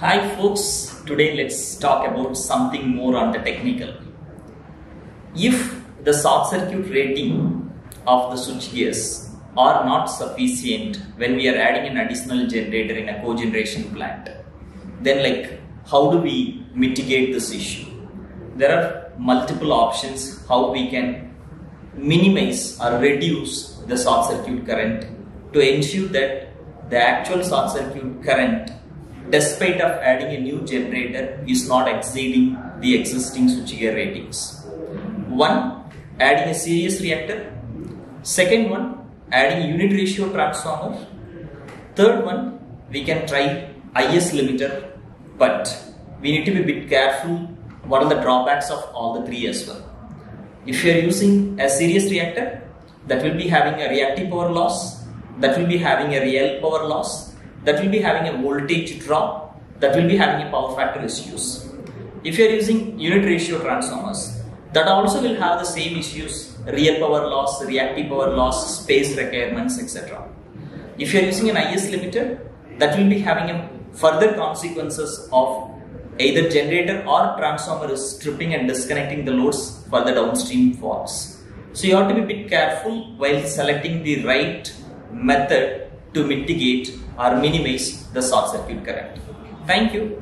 Hi folks, today let's talk about something more on the technical. If the short circuit rating of the switch gears are not sufficient when we are adding an additional generator in a co-generation plant, then how do we mitigate this issue? There are multiple options how we can minimize or reduce the short circuit current to ensure that the actual short circuit current, despite of adding a new generator, is not exceeding the existing switchgear ratings. One, adding a series reactor. Second one, adding unit ratio transformer. Third one, we can try IS limiter, but we need to be a bit careful what are the drawbacks of all the three as well. If you are using a series reactor, that will be having a reactive power loss, that will be having a real power loss, that will be having a voltage drop, that will be having a power factor issues. If you are using unit ratio transformers, that also will have the same issues: real power loss, reactive power loss, space requirements, etc. If you are using an IS limiter, that will be having a further consequences of either generator or transformer is stripping and disconnecting the loads for the downstream faults. So you have to be a bit careful while selecting the right method to mitigate or minimize the short circuit current. Thank you.